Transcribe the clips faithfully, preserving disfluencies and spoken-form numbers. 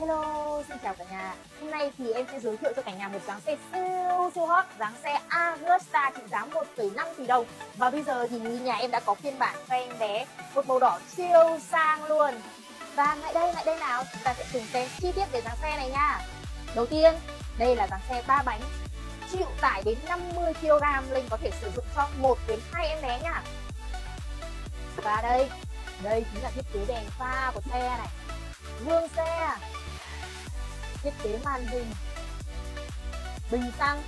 Hello, xin chào cả nhà. Hôm nay thì em sẽ giới thiệu cho cả nhà một dáng xe siêu siêu hot, dáng xe Agusta trị giá một phẩy năm tỷ đồng. Và bây giờ thì nhà em đã có phiên bản cho em bé một màu đỏ siêu sang luôn. Và lại đây, lại đây nào, chúng ta sẽ cùng xem chi tiết về dáng xe này nha. Đầu tiên, đây là dáng xe ba bánh, chịu tải đến năm mươi ki lô gam, Linh có thể sử dụng cho một đến hai em bé nha. Và đây, đây chính là thiết kế đèn pha của xe này, gương xe, thiết kế màn hình, bình xăng,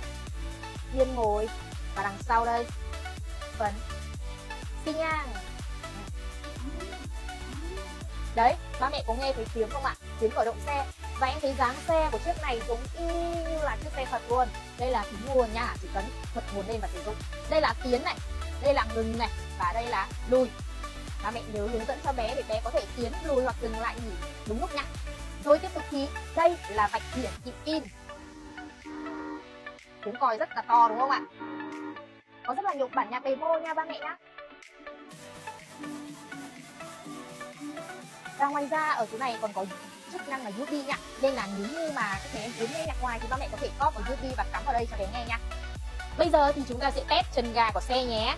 yên ngồi, và đằng sau đây phấn xi nhan. Đấy, ba mẹ có nghe thấy tiếng không ạ? Tiếng khởi động xe. Và em thấy dáng xe của chiếc này giống y như là chiếc xe thật luôn. Đây là kính nguồn nha, chỉ cần bật nguồn lên và sử dụng. Đây là tiến này, đây là ngừng này, và đây là lùi. Ba mẹ nhớ hướng dẫn cho bé để bé có thể tiến, lùi hoặc dừng lại nghỉ đúng lúc nha. Rồi tiếp tục thì đây là vạch biển kịp in. Tiếng còi rất là to đúng không ạ? Có rất là nhiều bản nhạc demo nha ba mẹ nhá. Và ngoài ra ở chỗ này còn có chức năng là u ét bê nha. Nên là nếu như mà các bé muốn nghe nhạc ngoài thì ba mẹ có thể cóp vào u ét bê và cắm vào đây cho bé nghe nha. Bây giờ thì chúng ta sẽ test chân ga của xe nhé.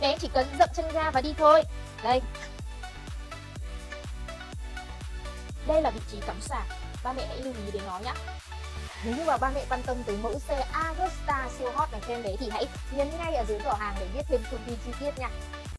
Bé chỉ cần dậm chân ga và đi thôi. Đây. Đây là vị trí cắm sạc, ba mẹ hãy lưu ý đến nó nhé. Nếu như mà ba mẹ quan tâm tới mẫu xe Agusta siêu hot này cho em bé thì hãy nhấn ngay ở dưới cửa hàng để biết thêm thông tin chi tiết nha.